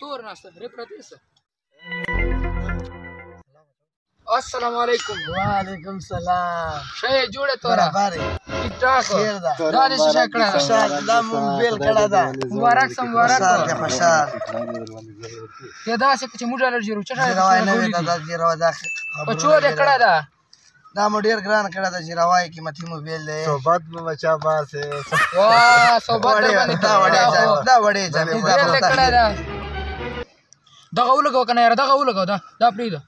turnă asta, reproduce. Assalamu alaikum. Wa alaikum salam. Şaie jude tora. Tiktok. Da ne şi şakla. Da mobil kada da. Mubarak sam mubarak. Şarja faşar. Teda se kici mudar jiru. Çaşa. Da jiru da. Paço de kada da. Da modir gran kada da jirawai ki mati mobil de. Sohbat mein bacha baar se. Wa sohbat mein da wade ja. Da wade ja. Da kada da. Da gaul ko kana yar da gaul ko da. Da prido.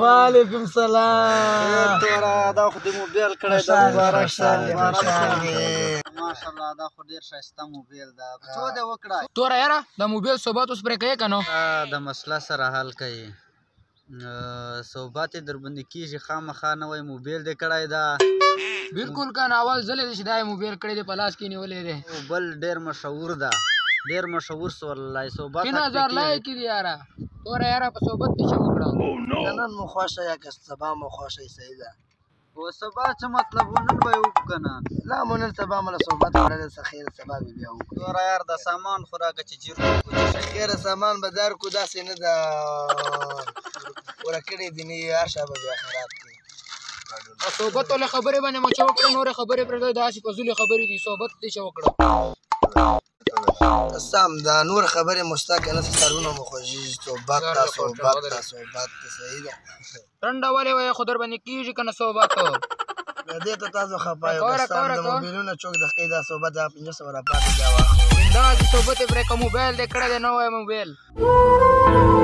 वालेकुम सलाम तोरा دا خو دې موبایل کړه دا مبارک شه ماشاءالله دا خو ډیر شایسته موبایل دا څو دې وکړه تورا یاره دا موبایل صحبت اوس پرې کوي کنه دا مسله سره حل کوي صحبت دربندې کیږي خامخا نوې موبایل دې کړای دا بالکل کنه اول زلې دې دا موبایل کړې دې پلاس کې نیولې دې بل ډیر مشهور دا ډیر مشهور سو الله صحبت 3000 لایک دې یاره تورا یاره په صحبت کې چې وکړه نن مو خوښه یا که سبا مو خوښه صحیح ده او سبا څه مطلب ونه به وکړو کنه لا مو نن سبا مله صحبت وړل څه خیر سبا به بیا وکړو تورا یار د سامان خوراکه چې جوړ کو خیر سامان بازار کو داسې نه ده ورکړې دې نه هر شب بیا خیرات کوي صحبت له خبرې باندې مو چې وکړو نور خبرې پر داسې فزول خبرې دي صحبت دې چې وکړو سم دا نور خبره مستاق نه سرونه مخوجي صحبت دا صحبت صحیح ده ټنډه والے وای خضر باندې کیږي کنه صحبت دې ته تاسو خپایو دا موبایلونه چوک د خیدا صحبت دا 500 را پاتې دا صحبت پرې کوم موبایل دې کړه دې نو موبایل